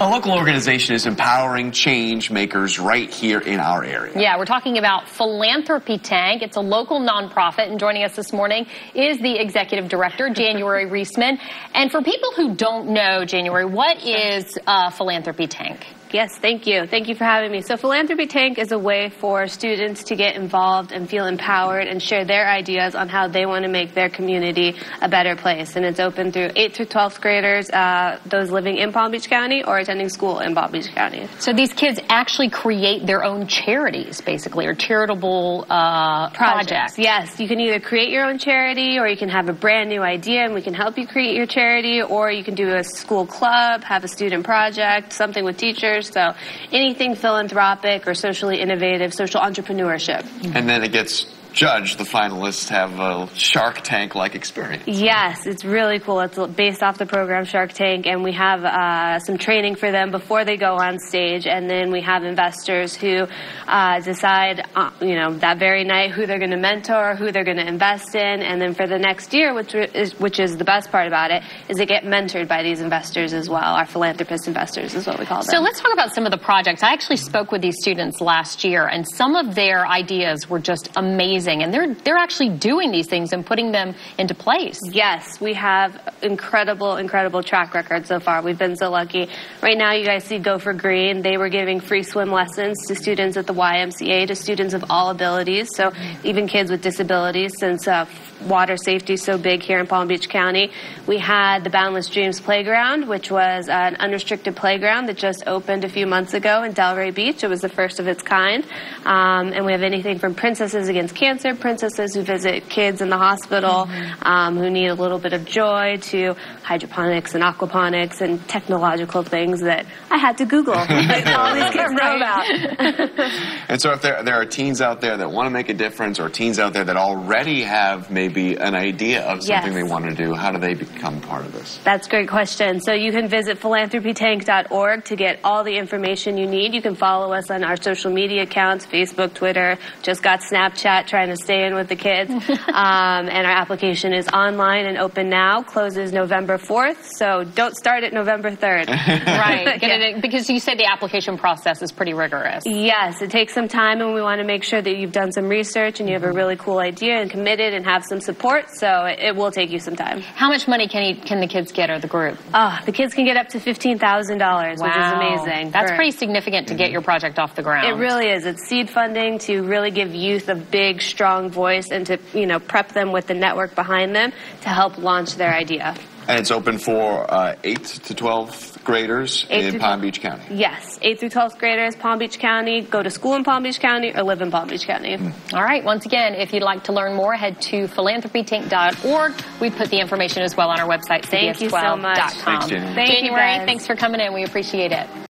A local organization is empowering change makers right here in our area. Yeah, we're talking about Philanthropy Tank. It's a local nonprofit, and joining us this morning is the executive director, January Reisman. And for people who don't know, January, what is Philanthropy Tank? Yes, thank you. Thank you for having me. So Philanthropy Tank is a way for students to get involved and feel empowered and share their ideas on how they want to make their community a better place. And it's open through 8th through 12th graders, those living in Palm Beach County or attending school in Palm Beach County. So these kids actually create their own charities, basically, or charitable projects. Yes, you can either create your own charity, or you can have a brand new idea and we can help you create your charity, or you can do a school club, have a student project, something with teachers. So anything philanthropic or socially innovative, social entrepreneurship. And then it gets judged. The finalists have a Shark Tank-like experience. Yes, it's really cool. It's based off the program Shark Tank, and we have some training for them before they go on stage, and then we have investors who decide, you know, that very night who they're going to mentor, who they're going to invest in, and then for the next year, which is the best part about it, is they get mentored by these investors as well. Our philanthropist investors is what we call them. So let's talk about some of the projects. I actually spoke with these students last year, and some of their ideas were just amazing. And they're actually doing these things and putting them into place. Yes, we have incredible track record so far. We've been so lucky. Right now you guys see Gopher Green. They were giving free swim lessons to students at the YMCA, to students of all abilities, so even kids with disabilities, since water safety is so big here in Palm Beach County. We had the Boundless Dreams Playground, which was an unrestricted playground that just opened a few months ago in Delray Beach. It was the first of its kind. And we have anything from Princesses Against Cancer, princesses who visit kids in the hospital who need a little bit of joy, to hydroponics and aquaponics and technological things that I had to Google. All these kids know about. And so if there are teens out there that want to make a difference, or teens out there that already have maybe an idea of something they want to do, how do they become part of this? That's a great question. So you can visit philanthropytank.org to get all the information you need. You can follow us on our social media accounts, Facebook, Twitter, just got Snapchat, trying to stay in with the kids. And our application is online and open now, closes November 4th, so don't start at November 3rd. Right, because you said the application process is pretty rigorous. Yes, it takes some time, and we want to make sure that you've done some research and you have a really cool idea and committed and have some support, so it will take you some time. How much money can the kids get, or the group? Oh, the kids can get up to $15,000, which is amazing. That's pretty significant to get your project off the ground. It really is. It's seed funding to really give youth a big, strong voice and to, you know, prep them with the network behind them to help launch their idea. And it's open for 8th to 12th graders in Palm Beach County. Yes, 8th through 12th graders, Palm Beach County, go to school in Palm Beach County or live in Palm Beach County. All right, once again, if you'd like to learn more, head to philanthropytank.org. We put the information as well on our website, cbs12.com. Thank you so much. Thanks, January. Thanks for coming in. We appreciate it.